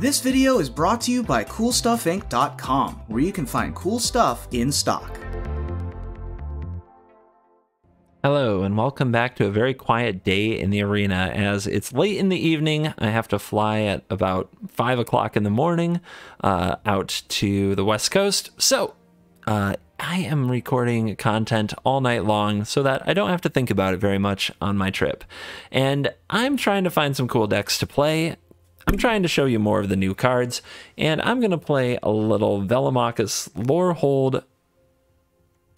This video is brought to you by CoolStuffInc.com, where you can find cool stuff in stock. Hello, and welcome back to a very quiet day in the arena, as it's late in the evening. I have to fly at about 5 o'clock in the morning out to the West Coast, so I am recording content all night long so that I don't have to think about it very much on my trip. And I'm trying to find some cool decks to play. I'm trying to show you more of the new cards, and I'm going to play a little Velomachus, Lorehold,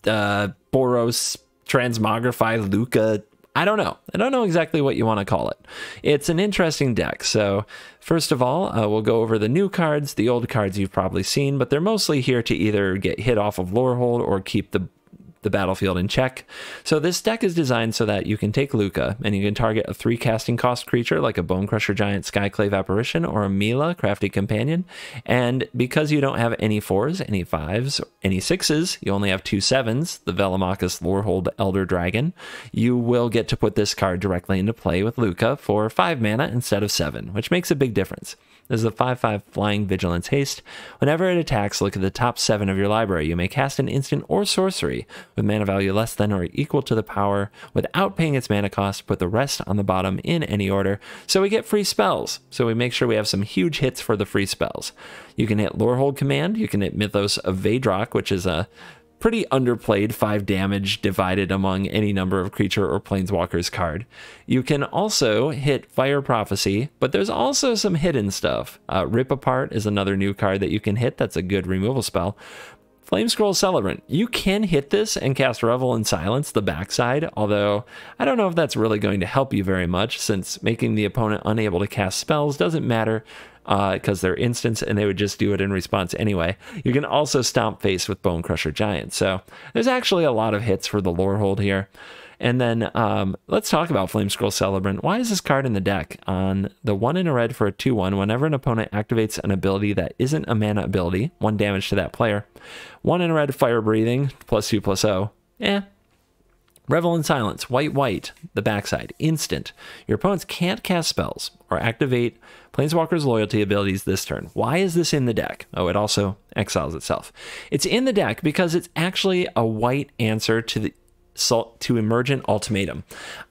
Boros, Transmogrify, Lukka. I don't know exactly what you want to call it. It's an interesting deck. So first of all, we'll go over the new cards. The old cards you've probably seen, but they're mostly here to either get hit off of Lorehold or keep the battlefield in check. So this deck is designed so that you can take Lukka and you can target a 3 casting cost creature like a Bonecrusher Giant, Skyclave Apparition, or a Mila Crafty Companion. And because you don't have any 4s, any 5s, any 6s, you only have 2 7s, the Velomachus Lorehold Elder Dragon, you will get to put this card directly into play with Lukka for 5 mana instead of 7, which makes a big difference. This is a 5/5 Flying Vigilance Haste. Whenever it attacks, look at the top 7 of your library. You may cast an instant or sorcery with mana value less than or equal to the power without paying its mana cost. Put the rest on the bottom in any order. So we get free spells. So we make sure we have some huge hits for the free spells. You can hit Lorehold Command. You can hit Mythos of Vadrok, which is a pretty underplayed 5 damage divided among any number of creature or planeswalker's card. You can also hit Fire Prophecy, but there's also some hidden stuff. Rip Apart is another new card that you can hit. That's a good removal spell. Flamescroll Celebrant. You can hit this and cast Revel in Silence, the backside, although I don't know if that's really going to help you very much, since making the opponent unable to cast spells doesn't matter, because they're instants and they would just do it in response anyway. You can also Stomp Face with Bonecrusher Giant. So there's actually a lot of hits for the Lorehold here. And then let's talk about Flamescroll Celebrant. Why is this card in the deck? On the 1 and a red for a 2/1, whenever an opponent activates an ability that isn't a mana ability, 1 damage to that player. 1 and a red Fire Breathing, +2/+0. Revel in Silence, white, the backside, instant. Your opponents can't cast spells or activate Planeswalker's Loyalty abilities this turn. Why is this in the deck? Oh, it also exiles itself. It's in the deck because it's actually a white answer to the Emergent Ultimatum.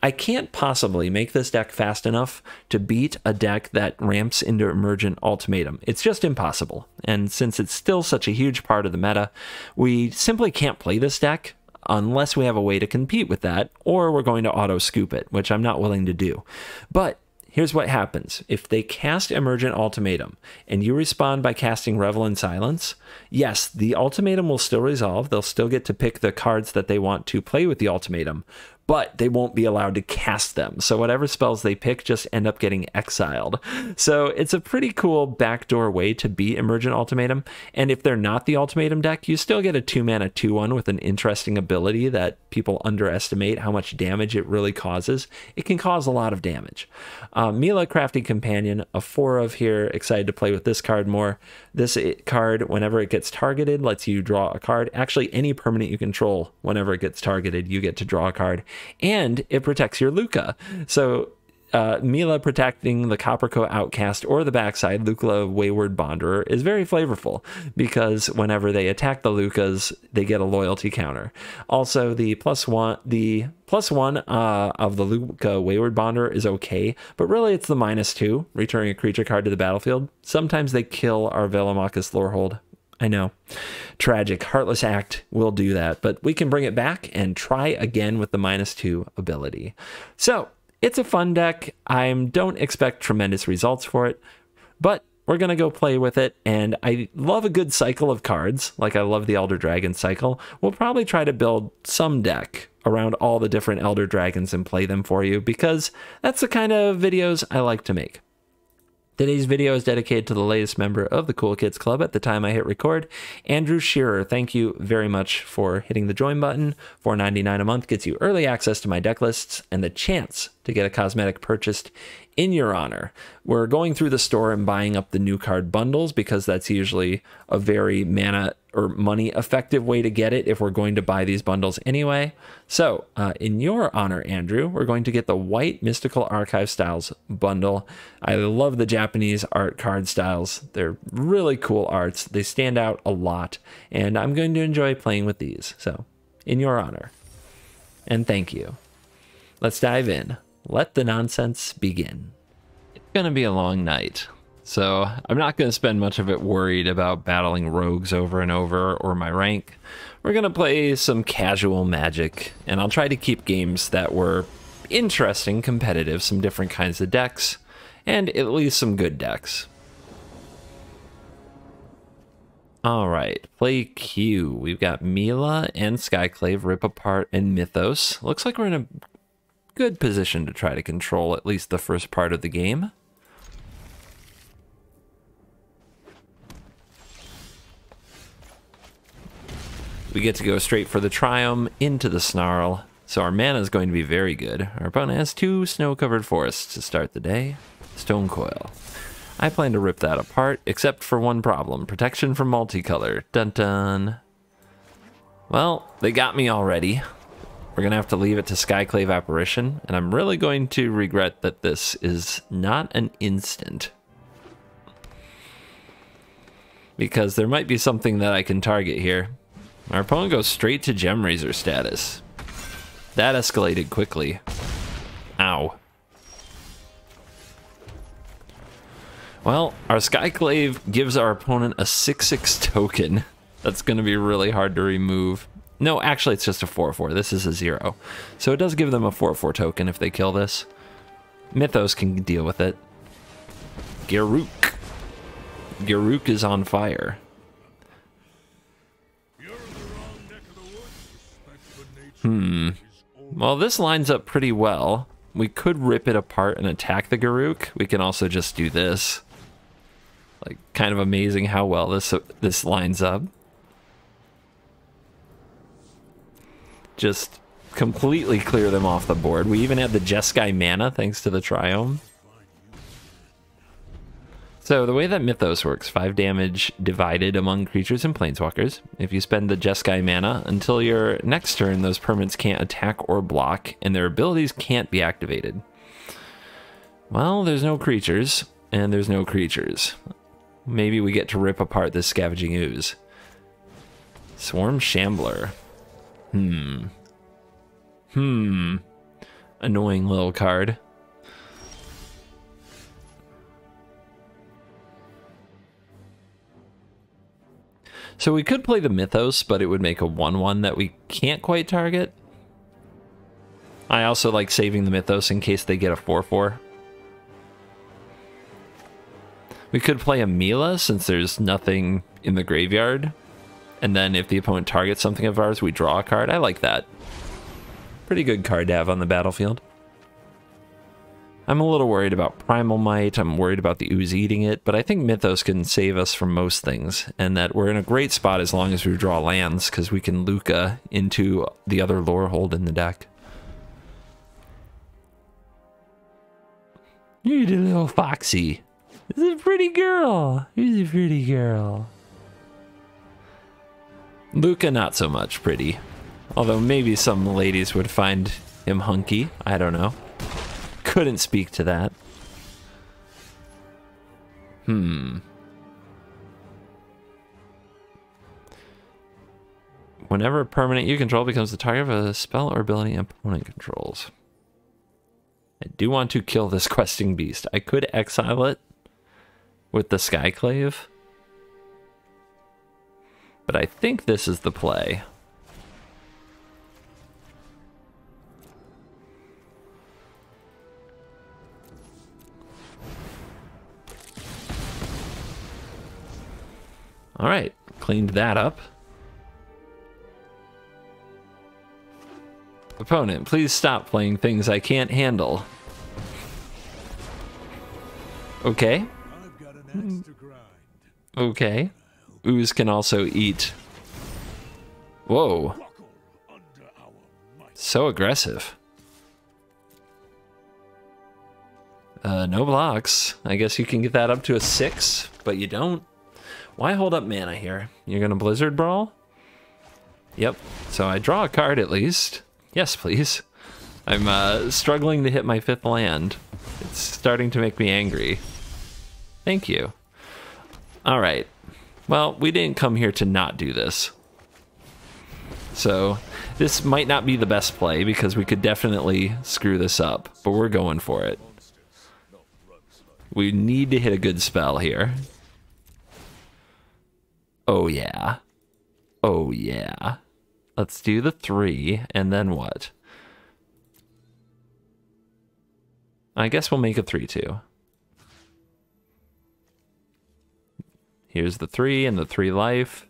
I can't possibly make this deck fast enough to beat a deck that ramps into Emergent Ultimatum. It's just impossible. And since it's still such a huge part of the meta, we simply can't play this deck unless we have a way to compete with that, or we're going to auto-scoop it, which I'm not willing to do. But here's what happens. If they cast Emergent Ultimatum and you respond by casting Revel in Silence, yes, the ultimatum will still resolve. They'll still get to pick the cards that they want to play with the ultimatum, but they won't be allowed to cast them. So whatever spells they pick just end up getting exiled. So it's a pretty cool backdoor way to beat Emergent Ultimatum. And if they're not the ultimatum deck, you still get a 2-mana 2/1 with an interesting ability that people underestimate how much damage it really causes. It can cause a lot of damage. Mila Crafty Companion, a 4/4 here. Excited to play with this card more. This card, whenever it gets targeted, lets you draw a card. Actually, any permanent you control, whenever it gets targeted, you get to draw a card. And it protects your Lukka. So Mila protecting the Coppercoat Outcast or the backside, Lukka Wayward Bonderer, is very flavorful because whenever they attack the Lukkas, they get a loyalty counter. Also, the plus one of the Lukka Wayward Bonderer is okay, but really it's the -2, returning a creature card to the battlefield. Sometimes they kill our Velomachus Lorehold. I know, tragic. Heartless Act will do that, but we can bring it back and try again with the -2 ability. So it's a fun deck. I don't expect tremendous results for it, but we're going to go play with it. And I love a good cycle of cards. Like I love the Elder Dragon cycle. We'll probably try to build some deck around all the different Elder Dragons and play them for you, because that's the kind of videos I like to make. Today's video is dedicated to the latest member of the Cool Kids Club at the time I hit record, Andrew Shearer. Thank you very much for hitting the join button. $4.99 a month gets you early access to my deck lists and the chance to get a cosmetic purchased in your honor. We're going through the store and buying up the new card bundles because that's usually a very mana or money effective way to get it if we're going to buy these bundles anyway. So in your honor, Andrew, we're going to get the white Mystical Archive Styles bundle. I love the Japanese art card styles. They're really cool arts. They stand out a lot, and I'm going to enjoy playing with these. So in your honor, and thank you. Let's dive in. Let the nonsense begin. It's gonna be a long night, so I'm not gonna spend much of it worried about battling rogues over and over or my rank. We're gonna play some casual Magic, and I'll try to keep games that were interesting, competitive, some different kinds of decks, and at least some good decks. Alright, play Q. We've got Mila and Skyclave, Rip Apart, and Mythos. Looks like we're in a good position to try to control at least the first part of the game. We get to go straight for the Triumph into the Snarl, so our mana is going to be very good. Our opponent has two snow-covered forests to start the day. Stonecoil. I plan to rip that apart, except for one problem. Protection from multicolor. Dun-dun. Well, they got me already. We're going to have to leave it to Skyclave Apparition, and I'm really going to regret that this is not an instant. Because there might be something that I can target here. Our opponent goes straight to Gem Razor status. That escalated quickly. Ow. Well, our Skyclave gives our opponent a 6-6 token. That's going to be really hard to remove. No, actually, it's just a 4-4. This is a 0. So it does give them a 4-4 token if they kill this. Mythos can deal with it. Garruk. Garruk is on fire. Hmm. Well, this lines up pretty well. We could rip it apart and attack the Garruk. We can also just do this. Like, kind of amazing how well this lines up. Just completely clear them off the board. We even had the Jeskai mana thanks to the Triome. So the way that Mythos works, 5 damage divided among creatures and planeswalkers. If you spend the Jeskai mana until your next turn, those permanents can't attack or block, and their abilities can't be activated. Well, there's no creatures, and there's no creatures. Maybe we get to rip apart this Scavenging Ooze. Swarm Shambler. Annoying little card. So we could play the Mythos, but it would make a 1-1 that we can't quite target. I also like saving the Mythos in case they get a 4-4. We could play a Mila since there's nothing in the graveyard. And then if the opponent targets something of ours, we draw a card. I like that. Pretty good card to have on the battlefield. I'm a little worried about Primal Might, I'm worried about the Ooze eating it, but I think Mythos can save us from most things, and that we're in a great spot as long as we draw lands, because we can Lukka into the other Lorehold in the deck. You're the little foxy. This is a pretty girl. She's a pretty girl. Lukka, not so much pretty. Although maybe some ladies would find him hunky, I don't know. Couldn't speak to that. Whenever a permanent you control becomes the target of a spell or ability opponent controls. I do want to kill this questing beast. I could exile it with the Skyclave. But I think this is the play. All right, cleaned that up. Opponent, please stop playing things I can't handle. Okay. I've got an axe to grind. Okay. Ooze can also eat. Whoa. So aggressive. No blocks. I guess you can get that up to a 6, but you don't. Why hold up mana here? You're gonna Blizzard Brawl? Yep, so I draw a card at least. Yes, please. I'm struggling to hit my 5th land. It's starting to make me angry. Thank you. Alright. Well, we didn't come here to not do this. So, this might not be the best play because we could definitely screw this up, but we're going for it. We need to hit a good spell here. Oh yeah. Oh yeah. Let's do the 3, and then what? I guess we'll make a 3-2. Here's the 3 and the 3 life.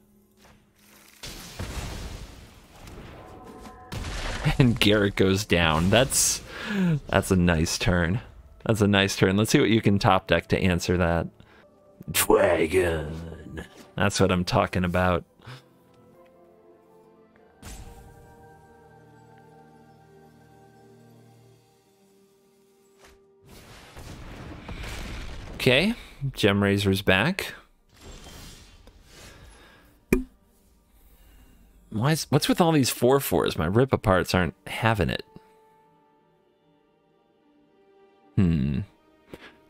And Garruk goes down. That's a nice turn. That's a nice turn. Let's see what you can top deck to answer that. Dragon. That's what I'm talking about. Okay, Gem Razor's back. What's with all these 4/4s? My Rip Aparts aren't having it.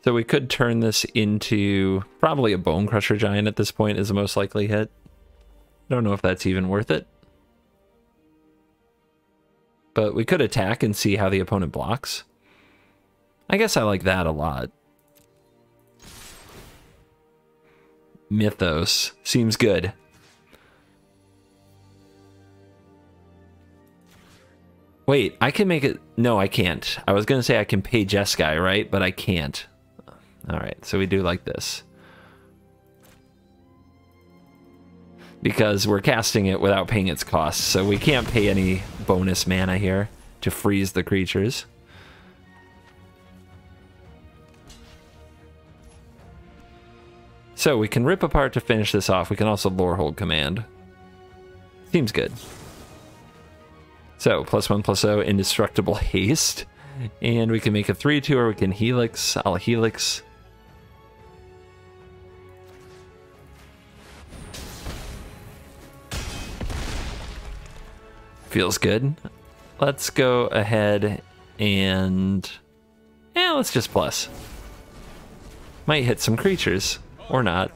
So we could turn this into probably a Bonecrusher Giant at this point is the most likely hit. Don't know if that's even worth it. But we could attack and see how the opponent blocks. I guess I like that a lot. Mythos. Seems good. Wait, I can make it... No, I can't. I was going to say I can pay Jeskai, right? But I can't. Alright, so we do like this. Because we're casting it without paying its cost, so we can't pay any bonus mana here to freeze the creatures. So we can Rip Apart to finish this off. We can also Lorehold Command. Seems good. So, +1/+0, Indestructible Haste. And we can make a 3-2 or we can Helix. I'll Helix. Feels good. Let's go ahead and... yeah, let's just plus. Might hit some creatures. Or not.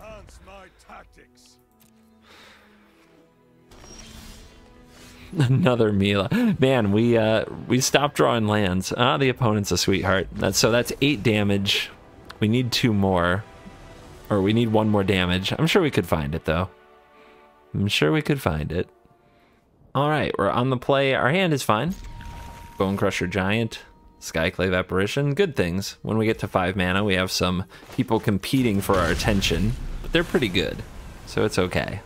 Another Mila. Man, we stopped drawing lands. Ah, the opponent's a sweetheart. So that's 8 damage. We need 2 more. Or we need 1 more damage. I'm sure we could find it, though. I'm sure we could find it. Alright, we're on the play. Our hand is fine. Bonecrusher Giant. Skyclave Apparition, good things. When we get to 5 mana, we have some people competing for our attention, but they're pretty good, so it's okay.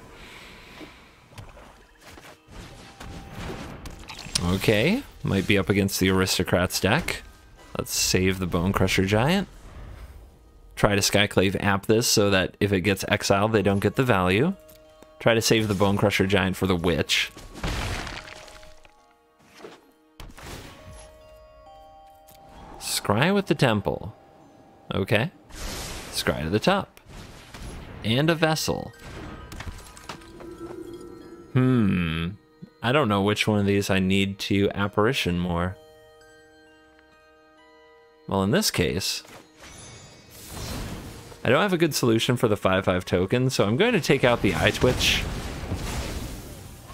Okay, might be up against the Aristocrats deck. Let's save the Bonecrusher Giant. Try to Skyclave App this so that if it gets exiled, they don't get the value. Try to save the Bonecrusher Giant for the Witch. Scry with the Temple. Okay. Scry to the top. And a Vessel. I don't know which one of these I need to Apparition more. Well, in this case, I don't have a good solution for the 5/5 token, so I'm going to take out the Eye Twitch.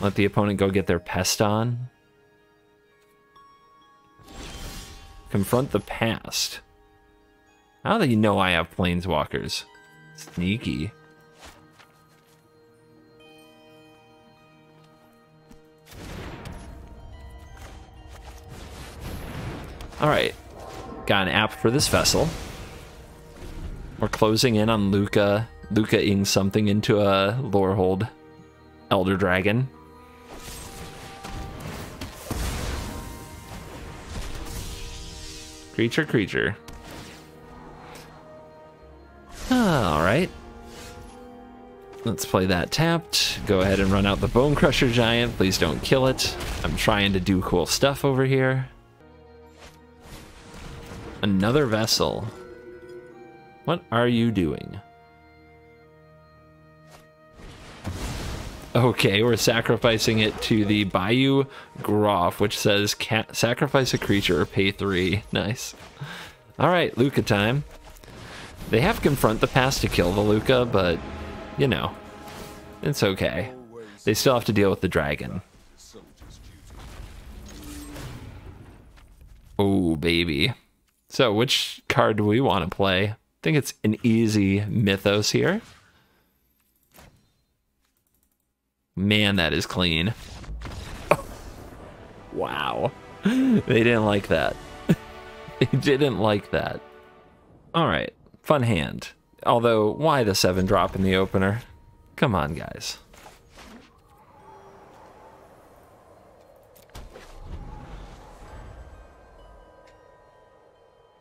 Let the opponent go get their Pest on. Confront the Past. How do you know I have Planeswalkers? Sneaky. Alright. Got an app for this Vessel. We're closing in on Lukka. Lukka-ing something into a Lorehold Elder Dragon. Creature, creature. Alright. Let's play that tapped. Go ahead and run out the Bonecrusher Giant. Please don't kill it. I'm trying to do cool stuff over here. Another Vessel. What are you doing? Okay, we're sacrificing it to the Bayou Groff, which says can't sacrifice a creature or pay 3. Nice. All right, Lukka time. They have Confront the Past to kill the Lukka, but, you know, it's okay. They still have to deal with the dragon. Oh, baby. So which card do we want to play? I think it's an easy Mythos here. Man, that is clean. Oh. Wow. They didn't like that. They didn't like that. All right. Fun hand. Although, why the 7-drop in the opener? Come on, guys.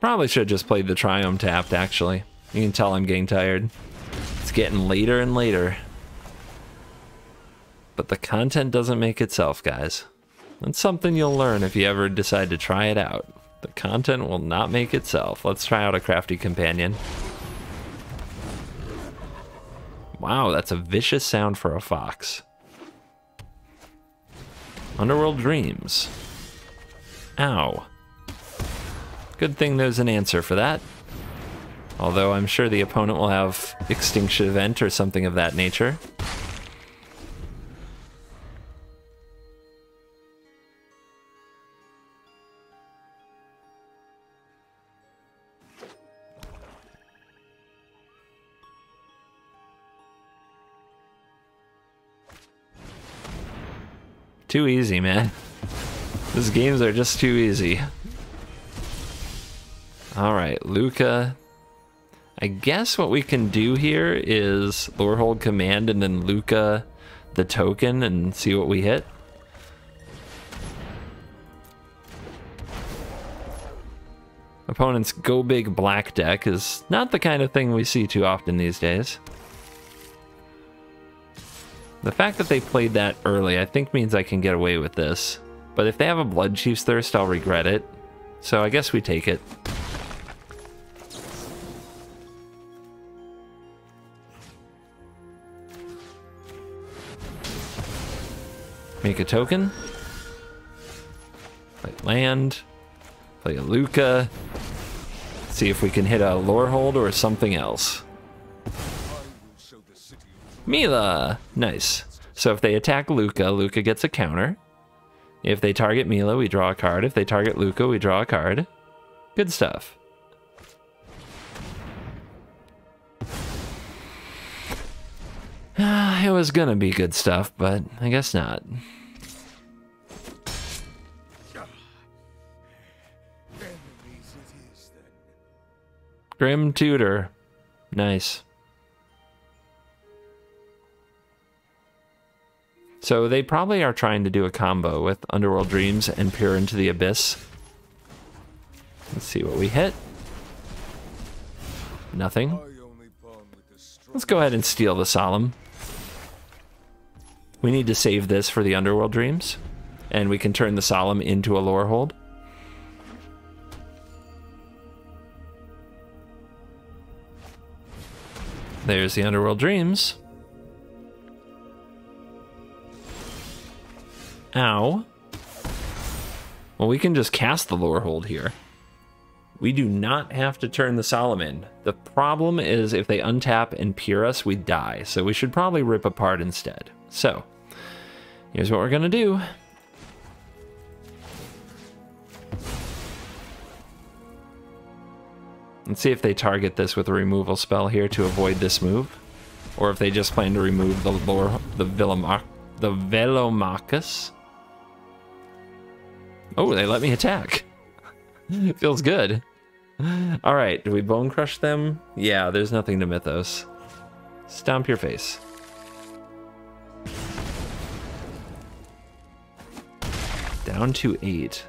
Probably should have just played the Triome tapped, actually. You can tell I'm getting tired. It's getting later and later. But the content doesn't make itself, guys. That's something you'll learn if you ever decide to try it out. The content will not make itself. Let's try out a Crafty Companion. Wow, that's a vicious sound for a fox. Underworld Dreams. Ow. Good thing there's an answer for that. Although I'm sure the opponent will have Extinction Event or something of that nature. Too easy, man. These games are just too easy. Alright, Lukka. I guess what we can do here is Lorehold Command and then Lukka the token and see what we hit. Opponent's Go Big Black deck is not the kind of thing we see too often these days. The fact that they played that early, I think, means I can get away with this. But if they have a Blood Chief's Thirst, I'll regret it. So I guess we take it. Make a token. Play land. Play a Lukka. See if we can hit a Lorehold or something else. Mila! Nice. So if they attack Lukka, Lukka gets a counter. If they target Mila, we draw a card. If they target Lukka, we draw a card. Good stuff. It was gonna be good stuff, but I guess not. Grim Tutor. Nice. So they probably are trying to do a combo with Underworld Dreams and Peer into the Abyss. Let's see what we hit. Nothing. Let's go ahead and steal the Solemn. We need to save this for the Underworld Dreams, and we can turn the Solemn into a Lorehold. There's the Underworld Dreams. Ow. Well, we can just cast the Lorehold here. We do not have to turn the Solemn in. The problem is if they untap and Peer us, we die, so we should probably Rip Apart instead. So, here's what we're gonna do. Let's see if they target this with a removal spell here to avoid this move, or if they just plan to remove the Velomachus. Oh, they let me attack. Feels good. All right, do we Bone Crush them? Yeah, there's nothing to Mythos. Stomp your face. Down to 8.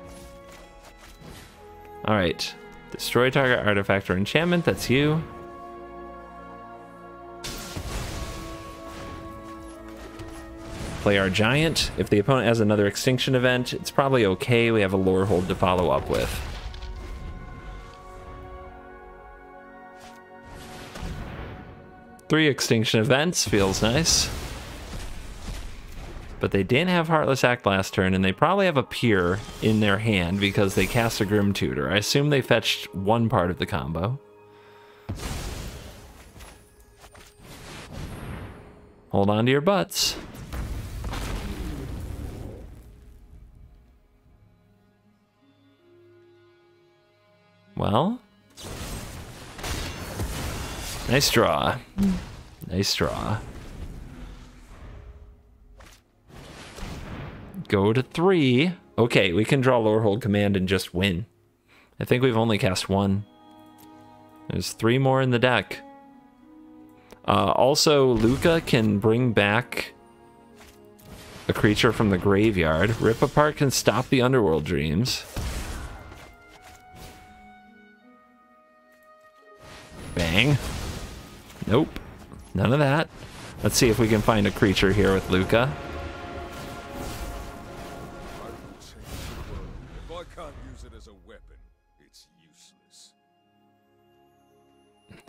Alright. Destroy target artifact or enchantment, that's you. Play our giant. If the opponent has another Extinction Event, it's probably okay. We have a Lorehold to follow up with. 3 Extinction Events, feels nice. But they didn't have Heartless Act last turn, and they probably have a Pier in their hand because they cast a Grim Tutor. I assume they fetched one part of the combo. Hold on to your butts. Well, nice draw. Nice draw. Go to 3. Okay, we can draw Lorehold Command and just win. I think we've only cast 1. There's 3 more in the deck. Also, Lukka can bring back a creature from the graveyard. Rip Apart can stop the Underworld Dreams. Bang. Nope. None of that. Let's see if we can find a creature here with Lukka. If I can't use it as a weapon, it's useless.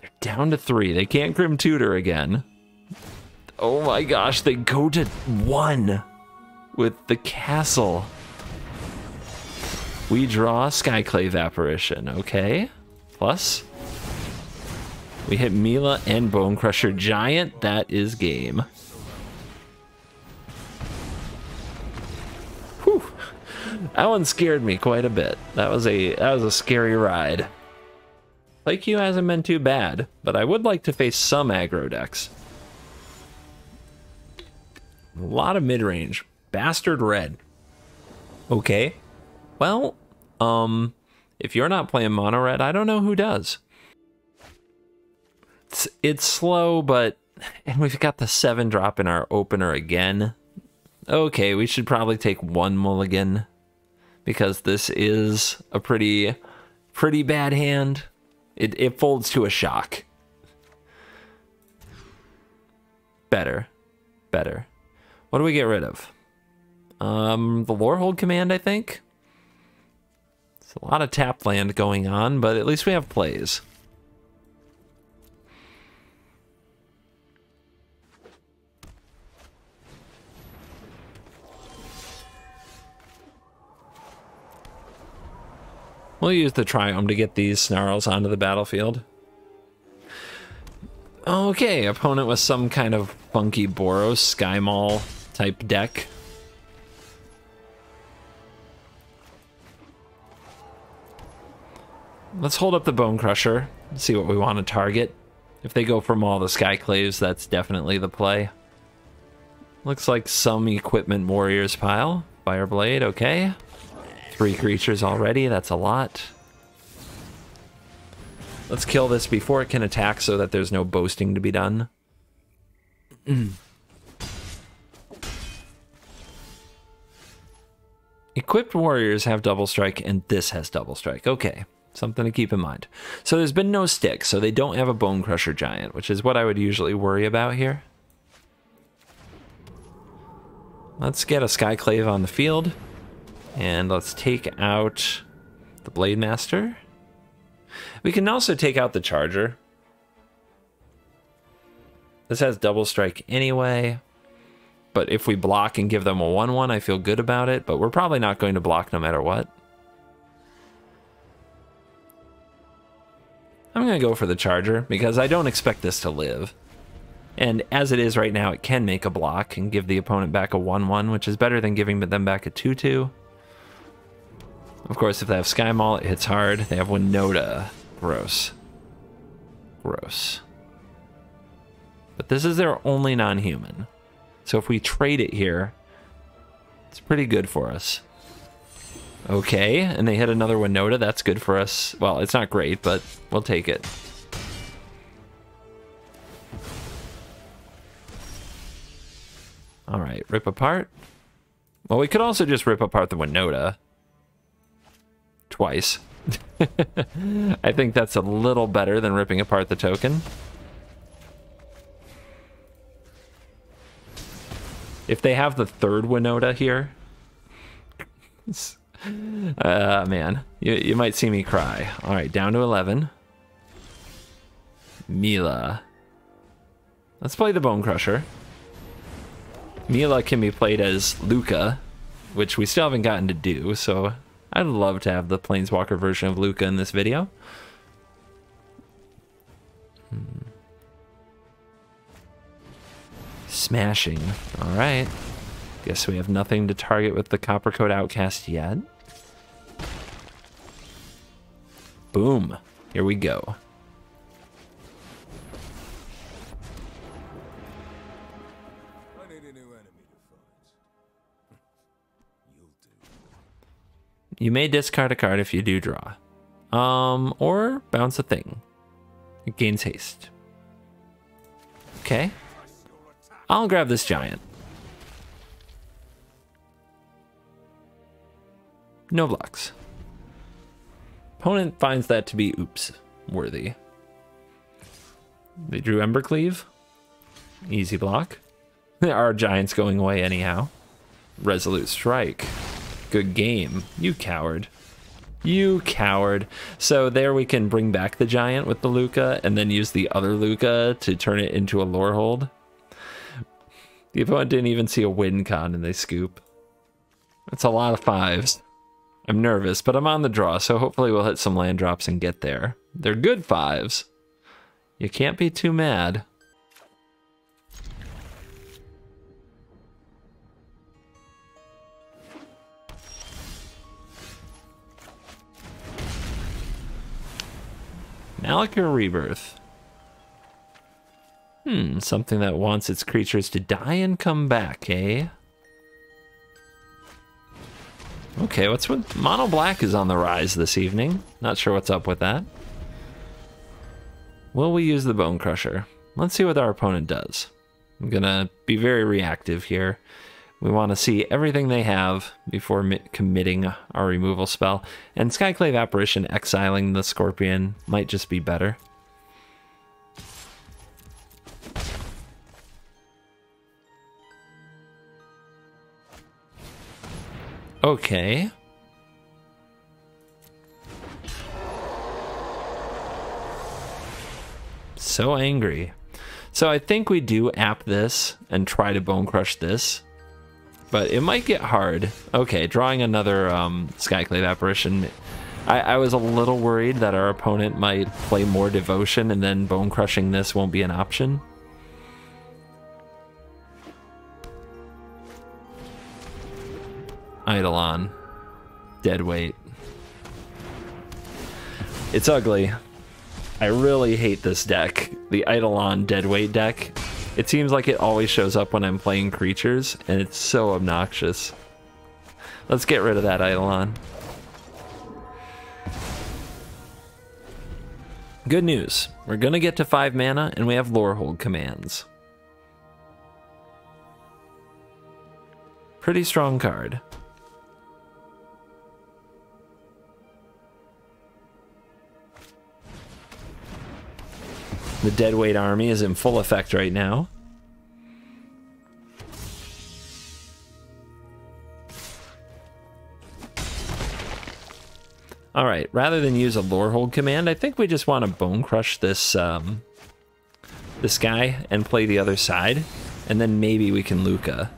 They're down to 3. They can't Grim Tutor again. Oh my gosh, they go to 1 with the castle. We draw Skyclave Apparition, okay? Plus... we hit Mila and Bonecrusher Giant. That is game. Whew. That one scared me quite a bit. That was a scary ride. Play Q hasn't been too bad, but I would like to face some aggro decks. A lot of mid-range. Bastard Red. Okay. Well, if you're not playing mono red, I don't know who does. It's slow, but... and we've got the 7-drop in our opener again. Okay, we should probably take 1 mulligan, because this is a pretty bad hand. It folds to a shock. Better. Better. What do we get rid of? The Lorehold Command, I think? It's a lot of tap land going on, but at least we have plays. We'll use the Triome to get these Snarls onto the battlefield. Okay, opponent with some kind of funky Boros, Skymaul type deck. Let's hold up the Bonecrusher, see what we want to target. If they go from all the Skyclaves, that's definitely the play. Looks like some Equipment Warriors pile. Fireblade, okay. 3 creatures already, that's a lot. Let's kill this before it can attack so that there's no boasting to be done. Equipped Warriors have double strike and this has double strike. Okay, something to keep in mind. So there's been no stick, so they don't have a Bonecrusher Giant, which is what I would usually worry about here. Let's get a Skyclave on the field. And let's take out the Blade Master. We can also take out the Charger. This has double strike anyway. But if we block and give them a 1-1, I feel good about it. But we're probably not going to block no matter what. I'm going to go for the Charger because I don't expect this to live. And as it is right now, it can make a block and give the opponent back a 1-1, which is better than giving them back a 2-2. Of course, if they have Skymaul, it hits hard. They have Winota. Gross. Gross. But this is their only non-human. So if we trade it here, it's pretty good for us. Okay, and they hit another Winota. That's good for us. Well, it's not great, but we'll take it. Alright, Rip Apart. Well, we could also just Rip Apart the Winota. Twice. I think that's a little better than ripping apart the token. If they have the 3rd Winota here... man, you might see me cry. Alright, down to 11. Mila. Let's play the Bonecrusher. Mila can be played as Lukka, which we still haven't gotten to do, so I'd love to have the Planeswalker version of Lukka in this video. Smashing. Alright. Guess we have nothing to target with the Coppercoat Outcast yet. Boom. Here we go. I need a new enemy to fight. You'll do. You may discard a card if you do draw. Or bounce a thing. It gains haste. Okay. I'll grab this giant. No blocks. Opponent finds that to be oops worthy. They drew Embercleave. Easy block. There are giants going away anyhow. Resolute Strike. Good game. You coward. You coward. So there we can bring back the giant with the Lukka and then use the other Lukka to turn it into a Lorehold. The opponent didn't even see a win con and they scoop. That's a lot of fives. I'm nervous, but I'm on the draw, so hopefully we'll hit some land drops and get there. They're good fives. You can't be too mad. Malakir Rebirth. Something that wants its creatures to die and come back, eh? Okay, what's with mono black is on the rise this evening. Not sure what's up with that. Will we use the Bonecrusher? Let's see what our opponent does. I'm gonna be very reactive here. We want to see everything they have before committing our removal spell. And Skyclave Apparition exiling the Scorpion might just be better. Okay. So angry. So I think we do app this and try to Bonecrush this. But it might get hard. Okay, drawing another Skyclave Apparition. I was a little worried that our opponent might play more Devotion and then Bonecrushing this won't be an option. Eidolon. Deadweight. It's ugly. I really hate this deck. The Eidolon Deadweight deck. It seems like it always shows up when I'm playing creatures, and it's so obnoxious. Let's get rid of that Eidolon. Good news. We're gonna get to 5 mana, and we have Lorehold Commands. Pretty strong card. The Deadweight army is in full effect right now. Alright, rather than use a Lorehold command, I think we just want to Bonecrush this, this guy and play the other side. And then maybe we can Lukka.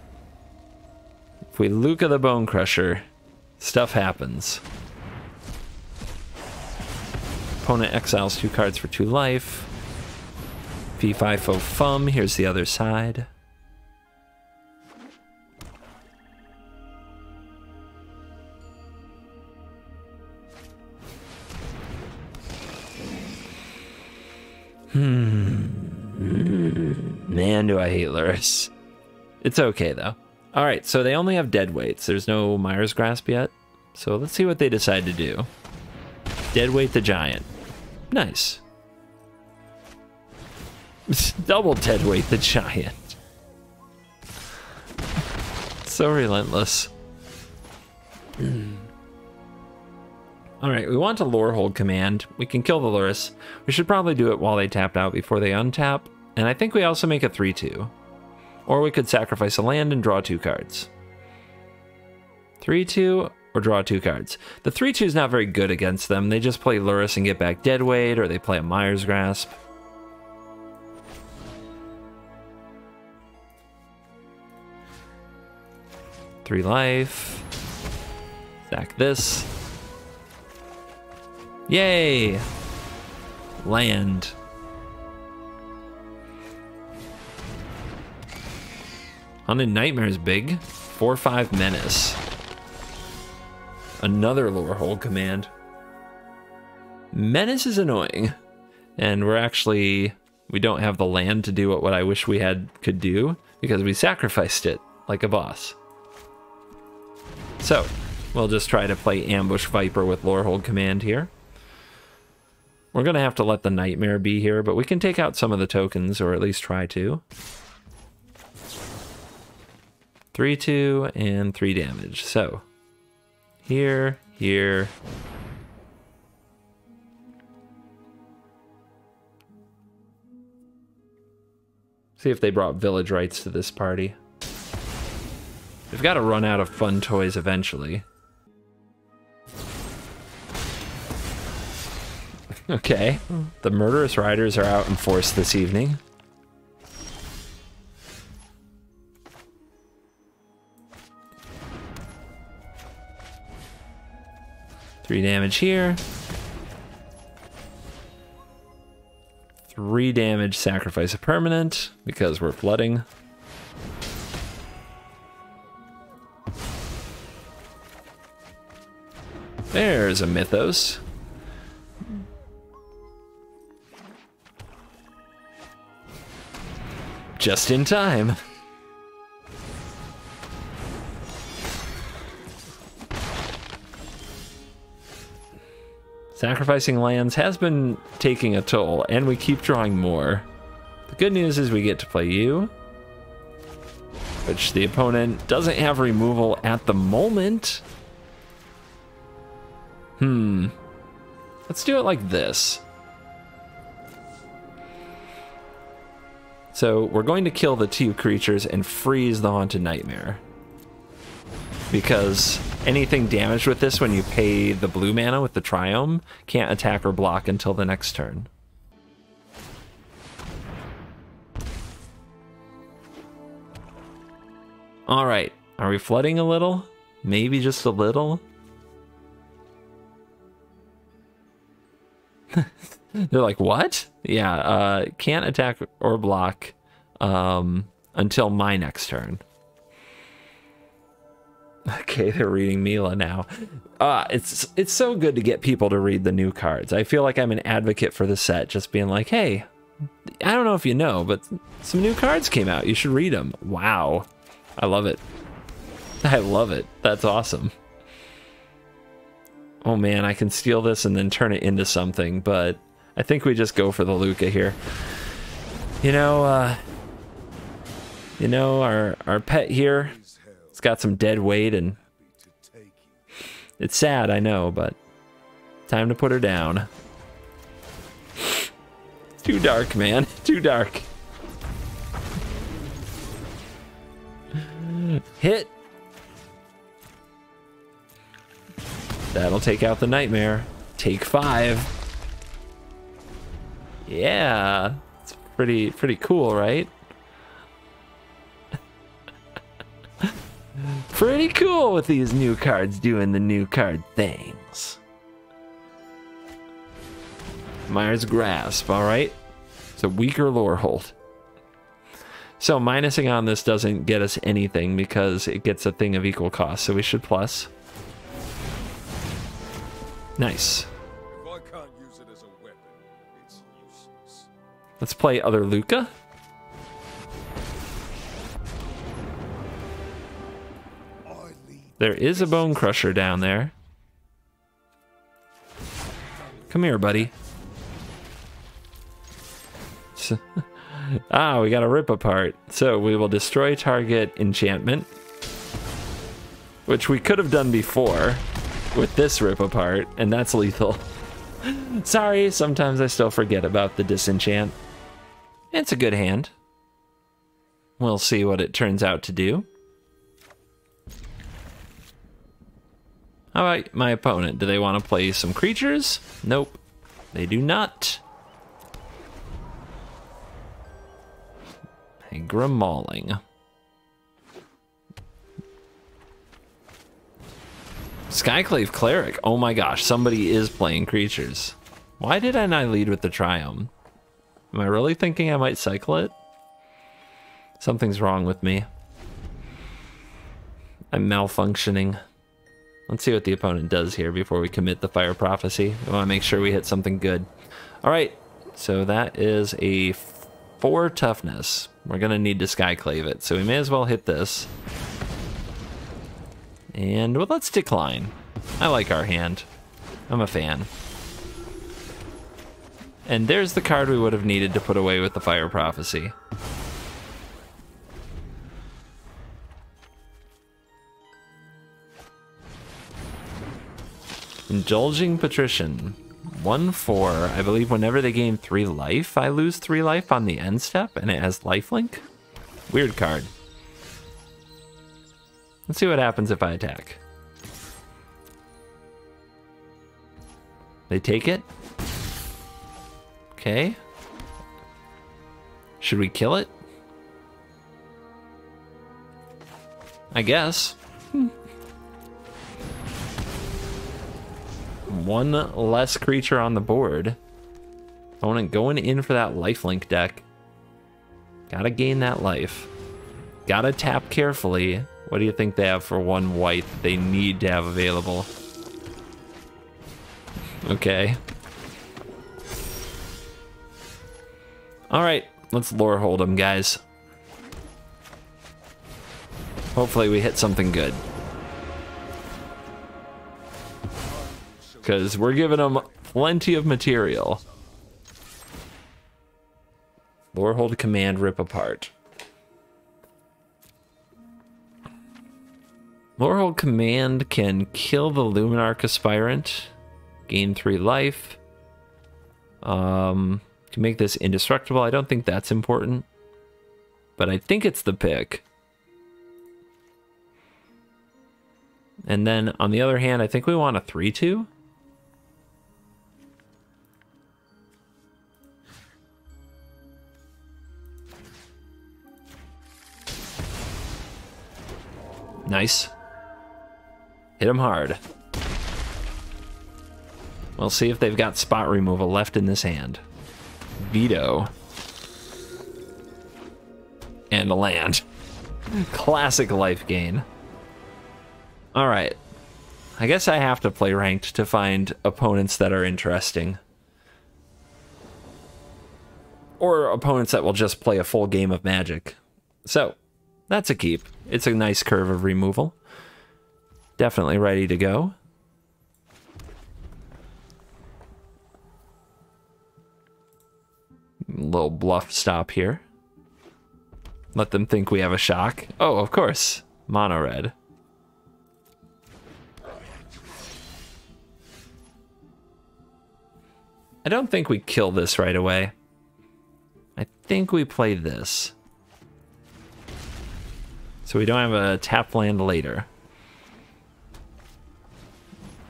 If we Lukka the Bonecrusher, stuff happens. Opponent exiles 2 cards for 2 life. Fee-fi fo-fum, here's the other side. Man, do I hate Lurrus. It's okay, though. Alright, so they only have Deadweights. There's no Myers Grasp yet. So let's see what they decide to do. Deadweight the Giant. Nice. Double Deadweight the Giant. So relentless. Alright, we want a Lorehold command. We can kill the Lurrus. We should probably do it while they tapped out before they untap. And I think we also make a 3-2. Or we could sacrifice a land and draw 2 cards. 3-2 or draw 2 cards. The 3-2 is not very good against them. They just play Lurrus and get back Deadweight, or they play a Myers Grasp. 3 life. Sack this. Yay! Land. Haunted Nightmare is big. 4/5 Menace. Another Lorehold Command. Menace is annoying. And we're actually... we don't have the land to do what I wish we had could do, because we sacrificed it like a boss. So, we'll just try to play Ambush Viper with Lorehold Command here. We're going to have to let the Nightmare be here, but we can take out some of the tokens, or at least try to. 3/2, and 3 damage. So, here, here... see if they brought village rights to this party. They've got to run out of fun toys eventually. Okay, the murderous riders are out in force this evening. Three damage here. 3 damage, sacrifice a permanent, because we're flooding. There's a Mythos. Just in time. Sacrificing lands has been taking a toll, and we keep drawing more. The good news is we get to play you, which the opponent doesn't have removal at the moment. Let's do it like this. So we're going to kill the 2 creatures and freeze the Haunted Nightmare, because anything damaged with this when you pay the blue mana with the Triome can't attack or block until the next turn. Alright, are we flooding a little? Maybe just a little? They're like, what? Yeah, can't attack or block until my next turn. Okay, they're reading Mila now. It's so good to get people to read the new cards. I feel like I'm an advocate for the set, just being like, hey, I don't know if you know, but some new cards came out. You should read them. Wow. I love it. I love it. That's awesome. Oh man, I can steal this and then turn it into something, but I think we just go for the Lukka here. You know, our pet here... it's got some dead weight, and it's sad, I know, but time to put her down. Too dark, man. Too dark. Hit. That'll take out the Nightmare. Take 5. Yeah, it's pretty cool, right? Pretty cool with these new cards doing the new card things. Myers Grasp, alright. It's a weaker Lorehold. So minusing on this doesn't get us anything because it gets a thing of equal cost, so we should plus. Nice. If I can't use it as a weapon, it's useless. Let's play other Lukka. There is a Bonecrusher down there. Come here, buddy. We got a Rip Apart. So we will destroy target enchantment, which we could have done before with this Rip Apart, and that's lethal. Sorry, sometimes I still forget about the disenchant. It's a good hand. We'll see what it turns out to do. How about my opponent? Do they want to play some creatures? Nope, they do not. Agra Mauling. Skyclave Cleric. Oh my gosh, somebody is playing creatures. Why did I not lead with the Triome? Am I really thinking I might cycle it? Something's wrong with me. I'm malfunctioning. Let's see what the opponent does here before we commit the Fire Prophecy. I want to make sure we hit something good. All right, so that is a 4 toughness. We're going to need to Skyclave it, so we may as well hit this. And well, let's decline. I like our hand. I'm a fan. And there's the card we would have needed to put away with the Fire Prophecy. Indulging Patrician. 1/4. I believe whenever they gain 3 life, I lose 3 life on the end step, and it has lifelink. Weird card. Let's see what happens if I attack. They take it. Okay. Should we kill it? I guess. 1 less creature on the board. I want to go in for that lifelink deck. Gotta gain that life. Gotta tap carefully. What do you think they have for 1 white that they need to have available? Okay. Alright, let's Lorehold them, guys. Hopefully we hit something good. Because we're giving them plenty of material. Lorehold Command, Rip Apart. Lorehold Command can kill the Luminarch Aspirant. Gain 3 life. Can make this indestructible. I don't think that's important. But I think it's the pick. And then, on the other hand, I think we want a 3-2. Nice. Hit them hard. We'll see if they've got spot removal left in this hand. Veto. And a land. Classic life gain. Alright. I guess I have to play ranked to find opponents that are interesting. Or opponents that will just play a full game of Magic. So, that's a keep. It's a nice curve of removal. Definitely ready to go. Little bluff stop here. Let them think we have a shock. Oh, of course. Mono red. I don't think we kill this right away. I think we play this. So we don't have a tap land later.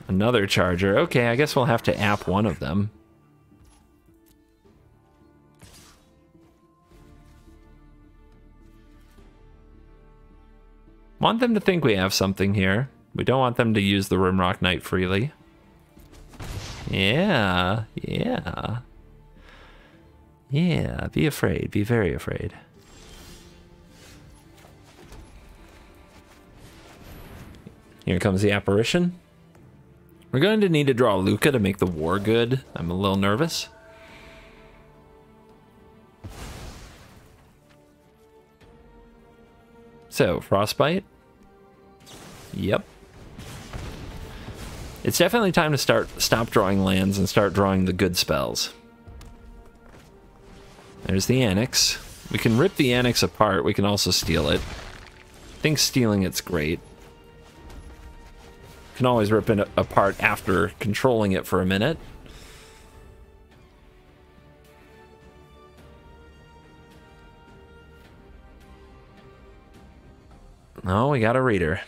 Another charger. Okay, I guess we'll have to app one of them. Want them to think we have something here. We don't want them to use the Rimrock Knight freely. Yeah, yeah. Yeah, be afraid. Be very afraid. Here comes the Apparition. We're going to need to draw Lukka to make the war good. I'm a little nervous. So, Frostbite. Yep. It's definitely time to stop drawing lands and start drawing the good spells. There's the Annex. We can rip the Annex apart. We can also steal it. I think stealing it's great. Can always rip it apart after controlling it for a minute. Oh, we got a reader.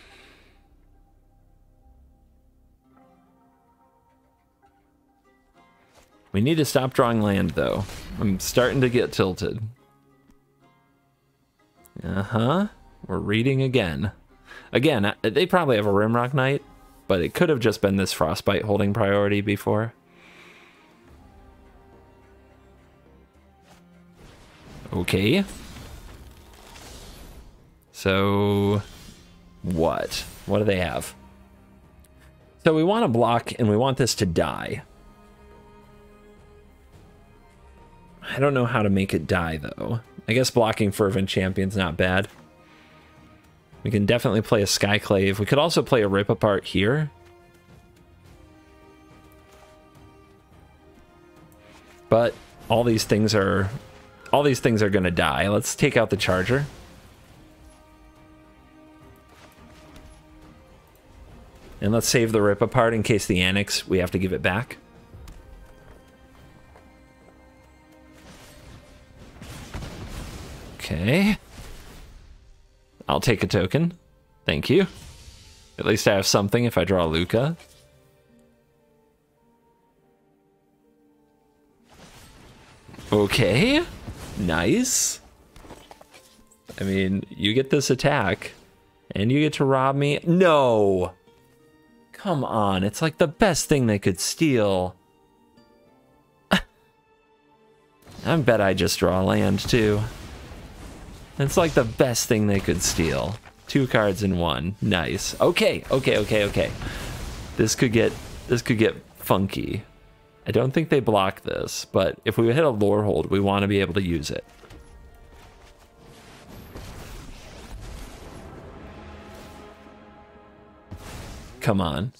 We need to stop drawing land, though. I'm starting to get tilted. We're reading again. Again, they probably have a Rimrock Knight. but it could have just been this Frostbite holding priority before. Okay. So what? What do they have? So we want to block and we want this to die. I don't know how to make it die though. I guess blocking Fervent Champion's not bad. We can definitely play a Skyclave. We could also play a Rip Apart here. But all these things are gonna die. Let's take out the Charger. And let's save the Rip Apart in case the Annex, we have to give it back. Okay. I'll take a token. Thank you. At least I have something if I draw Lukka. Okay. Nice. I mean, you get this attack, and you get to rob me. No! Come on, it's like the best thing they could steal. I bet I just draw land, too. It's like the best thing they could steal. Two cards in one. Nice. Okay, okay, okay, okay. This could get funky. I don't think they block this, but if we hit a Lorehold, we want to be able to use it. Come on.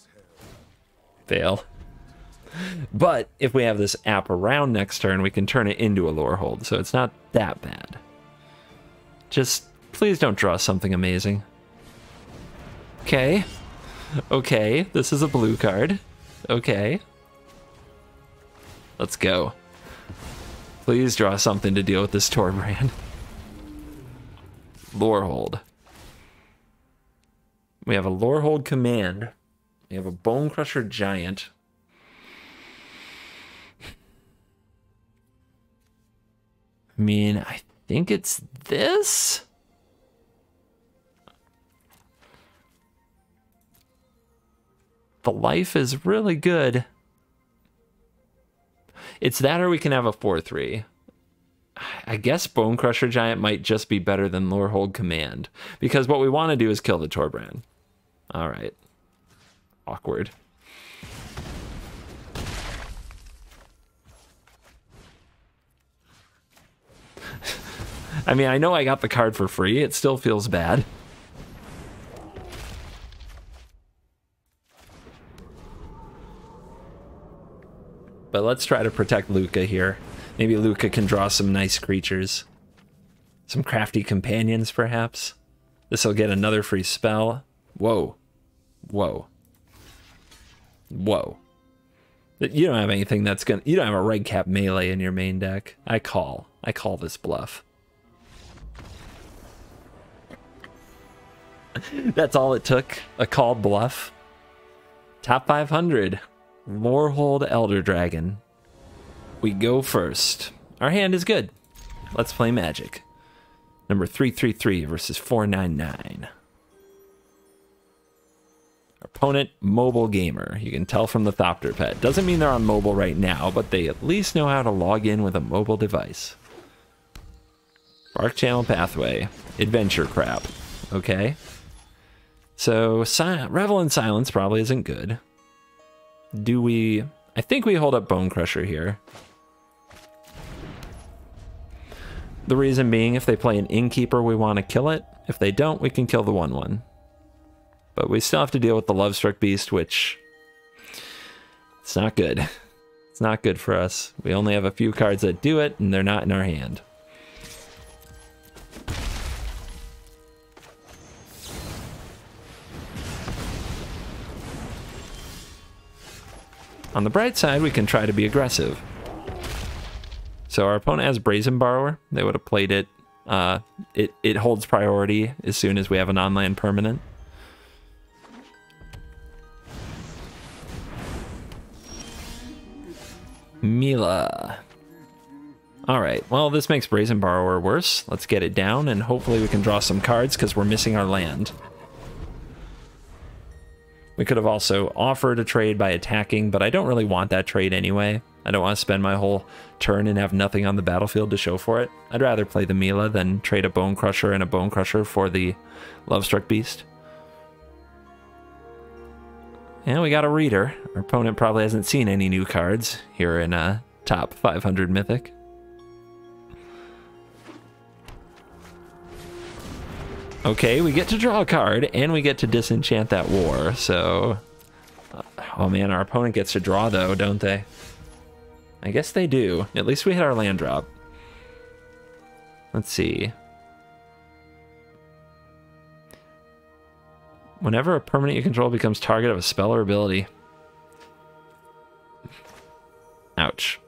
Fail. But if we have this app around next turn, we can turn it into a Lorehold, so it's not that bad. Just, please don't draw something amazing. Okay. Okay, this is a blue card. Okay. Let's go. Please draw something to deal with this Torbran. Lorehold. We have a Lorehold Command. We have a Bonecrusher Giant. I mean, I think it's this? The life is really good. It's that or we can have a 4-3. I guess Bonecrusher Giant might just be better than Lorehold Command, because what we want to do is kill the Torbran. Alright. Awkward. I mean, I know I got the card for free. It still feels bad. But let's try to protect Lukka here. Maybe Lukka can draw some nice creatures. Some crafty companions, perhaps. This'll get another free spell. Whoa. Whoa. Whoa. You don't have anything that's gonna... You don't have a red cap melee in your main deck. I call this bluff. That's all it took. A called bluff. Top 500. Lorehold Elder Dragon. We go first. Our hand is good. Let's play Magic. Number 333 versus 499. Opponent, Mobile Gamer. You can tell from the Thopter Pet. Doesn't mean they're on mobile right now, but they at least know how to log in with a mobile device. Bark Channel Pathway. Adventure crap. Okay. So, Revel in Silence probably isn't good. Do we... I think we hold up Bonecrusher here. The reason being, if they play an Innkeeper, we want to kill it. If they don't, we can kill the 1-1. But we still have to deal with the Lovestruck Beast, which... It's not good. It's not good for us. We only have a few cards that do it, and they're not in our hand. On the bright side, we can try to be aggressive. So our opponent has Brazen Borrower. They would have played it. It holds priority as soon as we have an on-land permanent. Mila. Alright, well this makes Brazen Borrower worse. Let's get it down and hopefully we can draw some cards because we're missing our land. We could have also offered a trade by attacking, but I don't really want that trade anyway. I don't want to spend my whole turn and have nothing on the battlefield to show for it. I'd rather play the Mila than trade a Bonecrusher and a Bonecrusher for the Lovestruck Beast. And we got a Reader. Our opponent probably hasn't seen any new cards here in top 500 Mythic. Okay, we get to draw a card, and we get to disenchant that war, so... Oh man, our opponent gets to draw though, don't they? I guess they do. At least we hit our land drop. Let's see. Whenever a permanent you control becomes target of a spell or ability. Ouch.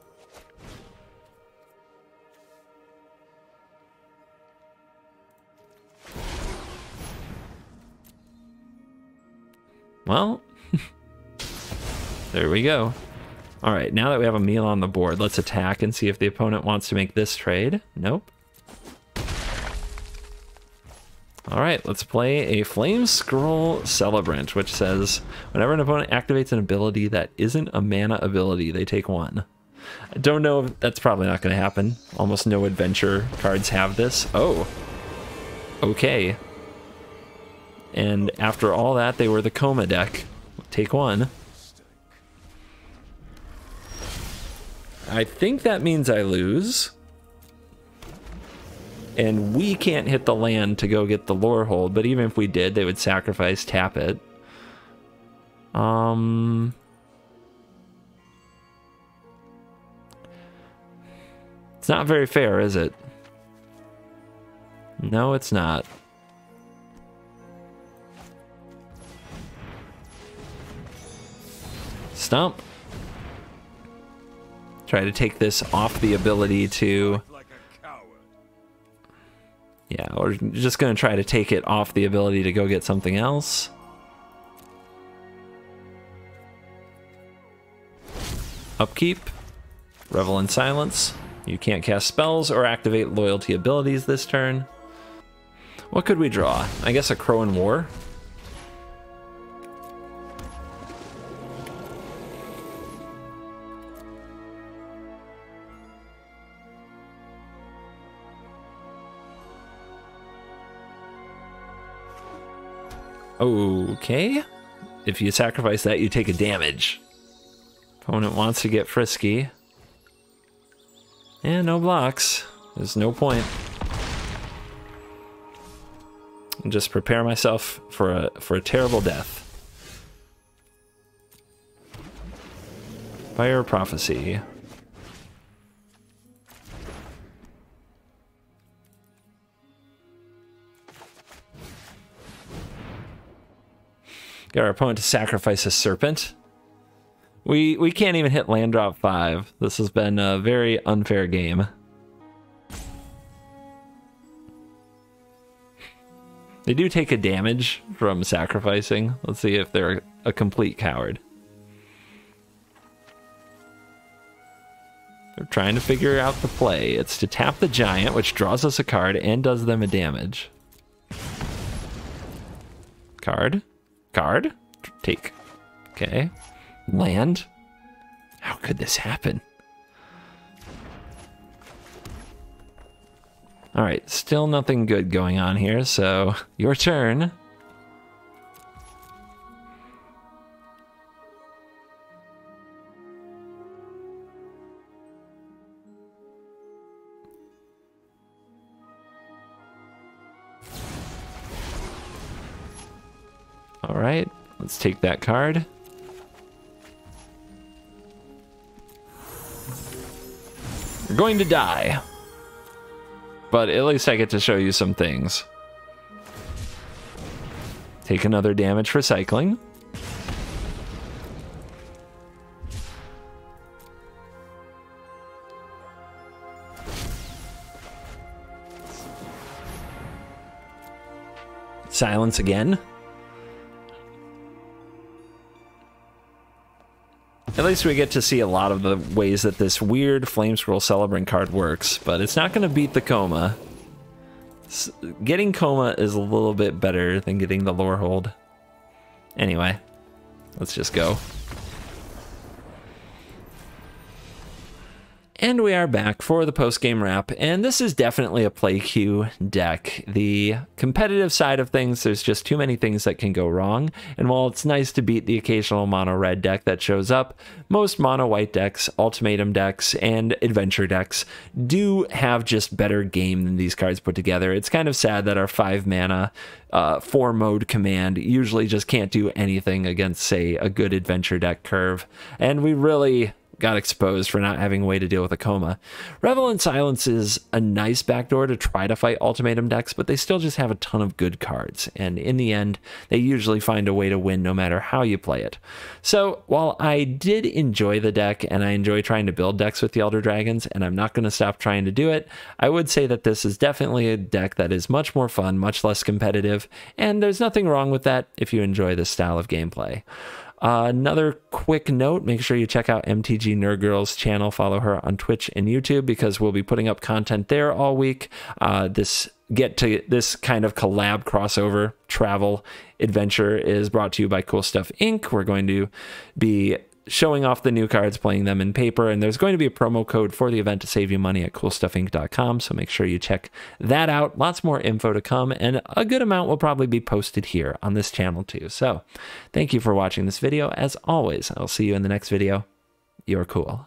Well, there we go. All right, now that we have a meal on the board, let's attack and see if the opponent wants to make this trade. Nope. All right, let's play a Flamescroll Celebrant, which says whenever an opponent activates an ability that isn't a mana ability, they take one. I don't know if that's probably not going to happen. Almost no adventure cards have this. Oh, okay. And after all that, they were the Koma deck. Take one. I think that means I lose. And we can't hit the land to go get the Lorehold, but even if we did, they would sacrifice, tap it. It's not very fair, is it? No, it's not. Stump. Try to take this off the ability to... Yeah, we're just going to try to take it off the ability to go get something else. Upkeep. Revel in Silence. You can't cast spells or activate loyalty abilities this turn. What could we draw? I guess a Crow in War. Okay, if you sacrifice that, you take a damage. Opponent wants to get frisky. And no blocks. There's no point. And just prepare myself for a terrible death. Fire Prophecy. Get our opponent to sacrifice a serpent. We can't even hit land drop 5. This has been a very unfair game. They do take a damage from sacrificing. Let's see if they're a complete coward. They're trying to figure out the play. It's to tap the giant, which draws us a card and does them a damage. Card. Card? Take. Okay. Land? How could this happen? Alright, still nothing good going on here, so your turn. All right, let's take that card. You're going to die. But at least I get to show you some things. Take another damage for cycling. Silence again. At least we get to see a lot of the ways that this weird Flamescroll Celebrant card works, but it's not going to beat the Koma. Getting Koma is a little bit better than getting the Lorehold. Anyway, Let's just go. And we are back for the post-game wrap, and this is definitely a play queue deck. The competitive side of things, there's just too many things that can go wrong, and while it's nice to beat the occasional mono-red deck that shows up, most mono-white decks, ultimatum decks, and adventure decks do have just better game than these cards put together. It's kind of sad that our 5-mana 4-mode command usually just can't do anything against, say, a good adventure deck curve, and we really got exposed for not having a way to deal with a Koma. Revel in Silence is a nice backdoor to try to fight ultimatum decks, but they still just have a ton of good cards, and in the end, they usually find a way to win no matter how you play it. So, while I did enjoy the deck, and I enjoy trying to build decks with the Elder Dragons, and I'm not going to stop trying to do it, I would say that this is definitely a deck that is much more fun, much less competitive, and there's nothing wrong with that if you enjoy this style of gameplay. Another quick note, make sure you check out MTG Nerd Girl's channel, follow her on Twitch and YouTube because we'll be putting up content there all week. This kind of collab crossover travel adventure is brought to you by Cool Stuff Inc. We're going to be showing off the new cards, playing them in paper, and there's going to be a promo code for the event to save you money at CoolStuffInc.com, so make sure you check that out. Lots more info to come, and a good amount will probably be posted here on this channel too. So, thank you for watching this video. As always, I'll see you in the next video. You're cool.